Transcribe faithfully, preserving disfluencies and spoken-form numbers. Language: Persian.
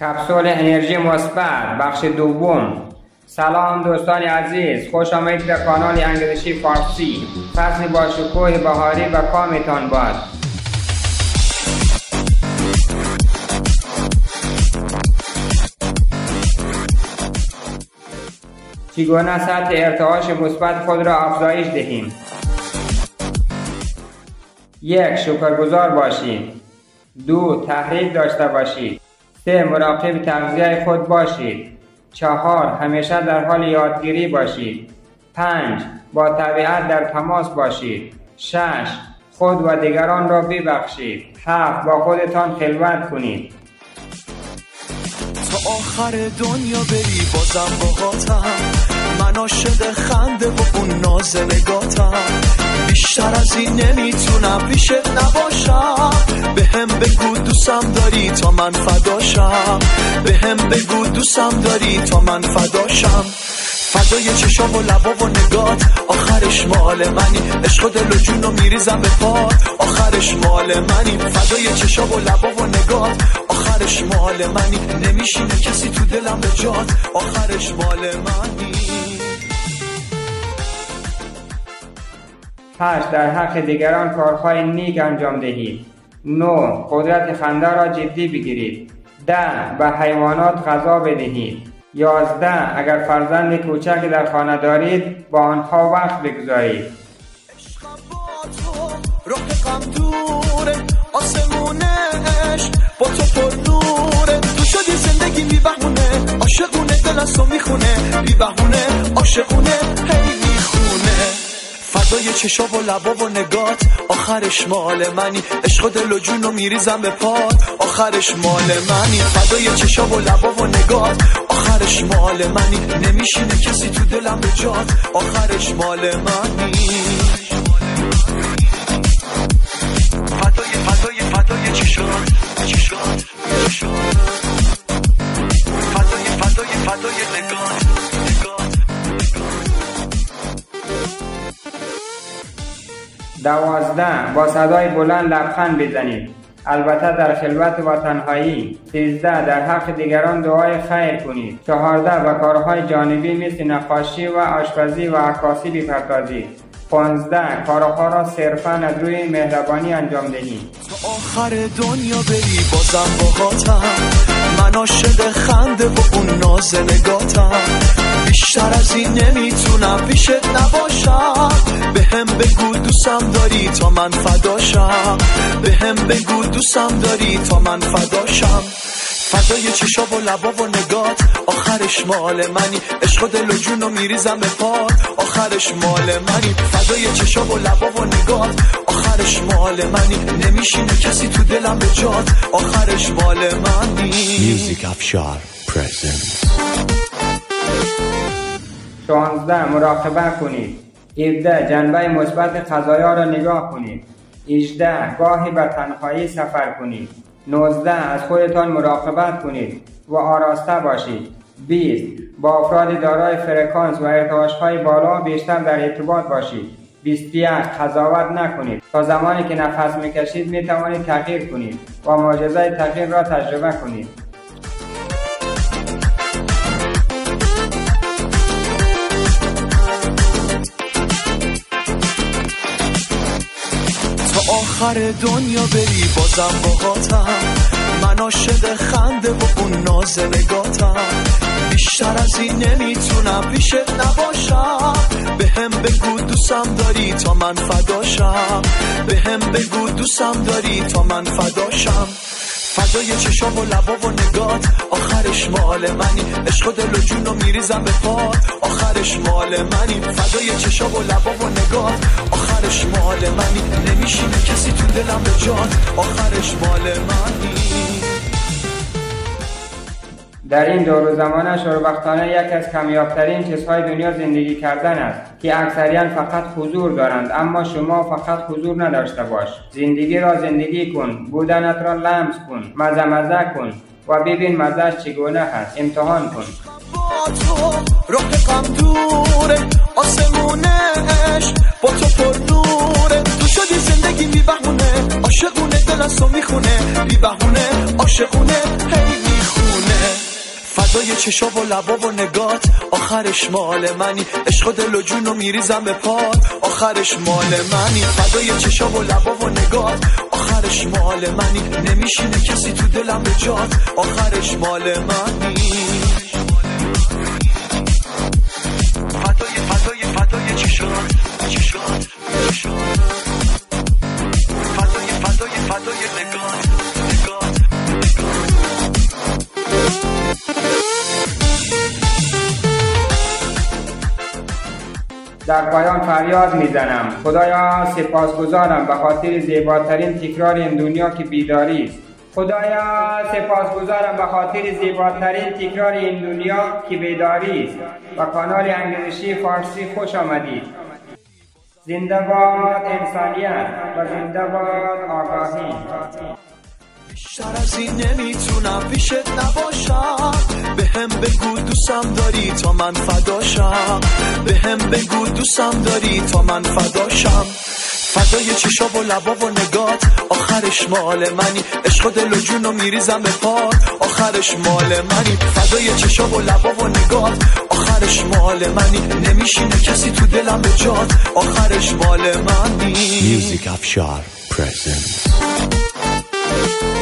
کپسول انرژی مثبت بخش دوم. سلام دوستان عزیز، خوش آمدید به کانال انگلیسی فارسی. فصل با شکوه بهاری و کامتان باد. چگونه سطح ارتعاش مثبت خود را افزایش دهیم؟ یک. شکرگزار باشید. دو. تحریک داشته باشید. سه. مراقب تغذیه خود باشید. چهار. همیشه در حال یادگیری باشید. پنج. با طبیعت در تماس باشید. شش. خود و دیگران را ببخشید. هفت. با خودتان خلوت کنید. تا آخر دنیا بری بازم باهاتم، من عاشق خنده و اون ناز نگاتم، بیشتر از این نمیتونم پیشت نباشم، به هم بگو دوستم داری تا من فداشم، به هم بگو دوستم داری تا من فداشم، فضای چشم و لبا و نگات آخرش مال منی، عشق و دل و جون رو میریزم به پاد آخرش مال منی، فضای چشم و لبا و نگات آخرش مال منی، نمیشینه کسی تو دلم به جات آخرش مال منی. هشت. در حق دیگران کارهای نیک انجام دهید. نه. قدرت خنده را جدی بگیرید. ده. به حیوانات غذا بدهید. یازده. اگر فرزند کوچک در خانه دارید با آنها وقت بگذارید. عشقم با تو رقم دوره، آسمونش با تو پر نوره، تو شدی زندگی بی بهونه، عاشقونه دل از تو میخونه، بی بهونه عاشقونه هی میخونه، فضای چشا و لبا و نگات آخرش مال منی، عشق و دل و جون رو میریزم به پاد آخرش مال منی، فضای چشا و لبا و نگات آخرش مال منی، نمیشینه کسی تو دلم به جات آخرش مال منی، فضای فضای فضای چشا چشا چشا، فضای فضای فضای نگات. دوازده. با صدای بلند لبخند بزنید، البته در خلوت و تنهایی. سیزده. در حق دیگران دعای خیر کنید. چهارده. و کارهای جانبی مثل نقاشی و آشپزی و عکاسی بپردازید. پانزده. کارها را صرفاً از روی مهربانی انجام دهید. تا آخر دنیا بری بازم باهاتم، من عاشق خنده و اون ناز نگاتم، بیشتر از این نمیتونم پیشت نباشم، به هم بگو دوستم داری تا من فداشم، به هم بگو دوستم داری تا من فداشم، فضای چشا و لبا و نگات آخرش مال منی، عشق و دل و جون رو میریزم به پاد آخرش مال منی، فضای چشا و لبا و نگات آخرش مال منی، نمیشینه کسی تو دلم به جات آخرش مال منی. شانزده. مراقبه کنید. هفده. جنبه مثبت قضایا را نگاه کنید. هجده. گاهی به تنهایی سفر کنید. نوزده. از خودتان مراقبت کنید و آراسته باشید. بیست. با افراد دارای فرکانس و ارتعاش‌های بالا بیشتر در ارتباط باشید. بیست و یک. قضاوت نکنید. تا زمانی که نفس میکشید میتوانید تغییر کنید و معجزه تغییر را تجربه کنید. آخر دنیا بری بازم باهاتم، من عاشق خنده و اون ناز نگاتم، بیشتر از این نمیتونم پیشت نباشم، به هم بگو دوستم داری تا من فداشم، به هم بگو دوستم داری تا من فداشم، فضای چشم و لبا و نگات آخرش مال منی، عشق و دل و جون رو میریزم به پاد آخرش مال منی، فضای چشم و لبا و نگات آخرش مال منی، نمیشینه کسی تو دلم به جات آخرش مال منی. در این دور و زمانه شوربختانه یک از کمیابترین چیزهای دنیا زندگی کردن است که اکثریان فقط حضور دارند، اما شما فقط حضور نداشته باش. زندگی را زندگی کن، بودنت را لمس کن، مزه مزه کن و ببین مزهش چگونه هست، امتحان کن. با تو رقم دوره، آسمونش با تو پر نوره، تو شدی زندگی بی بهونه، عاشقونه دل از تو میخونه، بی بهونه عاشقونه هی میخونه، لای چشا و لبا و نگات، آخرش مال منی، عشق دل و جونو میریزم به پات، آخرش مال منی، فدای چشا و لبا و نگات، آخرش مال منی، نمیشینه کسی تو دلم به جات، آخرش مال منی، فدای فدای فدای چشات چشات چشات، فدای فدای فدای نگات. در پایان فریاد میزنم خدایا سپاسگزارم به خاطر زیباترین تکرار این دنیا که بیداری است. خدایا سپاسگزارم به خاطر زیباترین تکرار این دنیا که بیداری است. و کانال انگلیسی فارسی خوش آمدید. زنده باد انسانیت و زنده باد آگاهی. بیشتر از این نمیتونم پیشت نباشم، به هم بگو دوستم داری تا من فداشم، به هم بگو دوستم داری تا من فداشم، فدای چشا و لبا و نگات، آخرش مال منی، عشق و دل و جونو میریزم به پات، آخرش مال منی، فدای چشا و لبا و نگات، آخرش مال منی، نمیشینه کسی تو دلم به جات، آخرش مال منی. Music Afshar presents